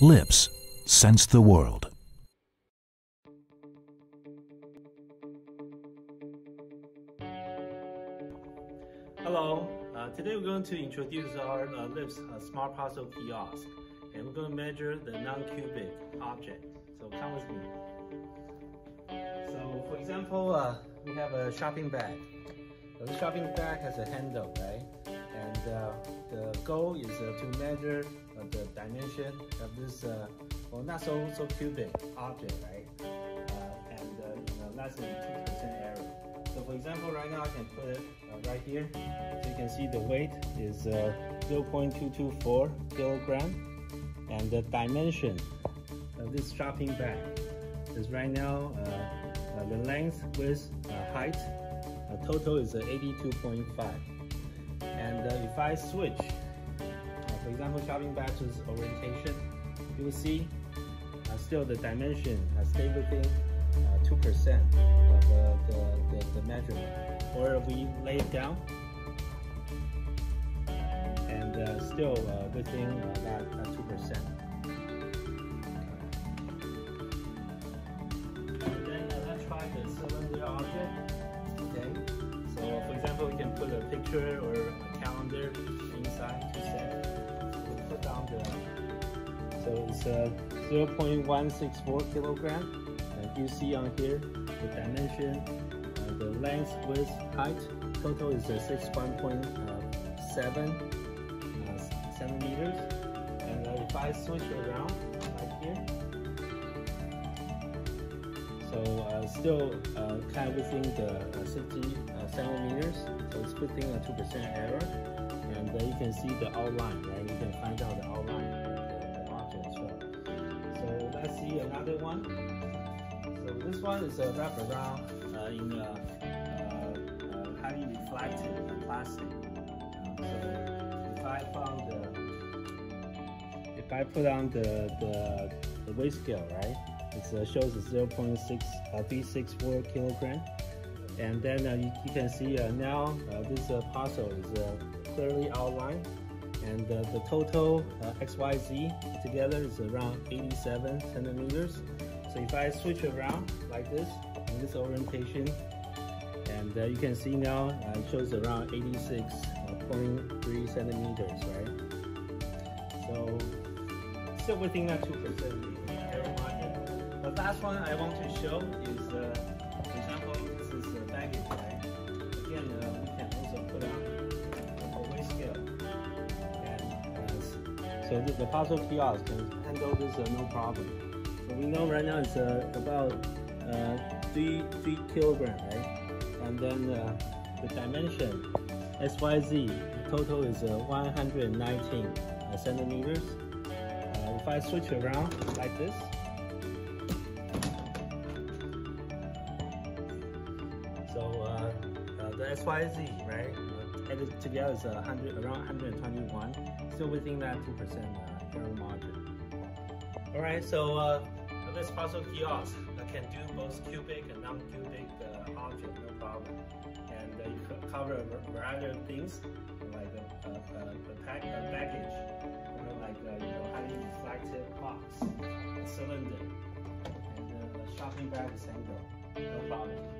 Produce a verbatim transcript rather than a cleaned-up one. Lips sense the world. Hello, uh, today we're going to introduce our uh, Lips uh, Smart Puzzle Kiosk, and we're going to measure the non-cubic object. So come with me. So for example, uh, we have a shopping bag. So the shopping bag has a handle, right? And uh, the goal is uh, to measure uh, the dimension of this, uh, well, not so so cubic object, right? Uh, and uh, you know, less than two percent error. So for example, right now I can put it uh, right here. So you can see the weight is uh, zero point two two four kilogram, and the dimension of this shopping bag is right now uh, uh, the length, width, uh, height. The uh, total is uh, eighty-two point five. And uh, if I switch, uh, for example, shopping bag to this orientation, you will see uh, still the dimension has stayed within uh, two percent of uh, the, the, the measurement. Or we lay it down, and uh, still uh, within uh, that uh, two percent. And then uh, let's try the cylinder object. Okay. So for example, we can put a picture or a calendar inside to set. So we put down the, so it's a zero point one six four kilogram. And you see on here the dimension, uh, the length, width, height. Total is a sixty-one point seven centimeters. And uh, if I switch around like here, so uh, still uh, kind of within the uh, sixty uh, centimeters, so it's within a two percent error. And uh, you can see the outline, right? You can find out the outline of the object as well. So let's see another one. So this one is a wrap around uh, in a uh, uh, highly reflective plastic. So if I found the, if I put on the, the, the weight scale, right? It uh, shows a zero point three six four kilogram, and then uh, you, you can see uh, now uh, this uh, parcel is uh, clearly outlined, and uh, the total uh, X Y Z together is around eighty-seven centimeters. So if I switch around like this in this orientation, and uh, you can see now uh, it shows around eighty-six point three centimeters, right? So still within that two percent. The last one I want to show is, uh, for example, this is a baggage, right? Again, uh, we can also put on a weight scale. And, uh, so the, the parcel kiosk can handle this uh, no problem. So we know right now it's uh, about uh, three, three kilograms, right? And then uh, the dimension, X Y Z, total is uh, one hundred nineteen uh, centimeters. Uh, if I switch around like this, X Y Z, right? Added together is one hundred, around one hundred twenty-one, still within that two percent uh, error margin. Alright, so uh, this puzzle kiosk that can do both cubic and non-cubic uh, object, no problem. And uh, you can cover a variety of things, like a, a, a, a, pack, a baggage, or like a, you know, highly reflective box, a cylinder, and uh, a shopping bag, the same, no problem.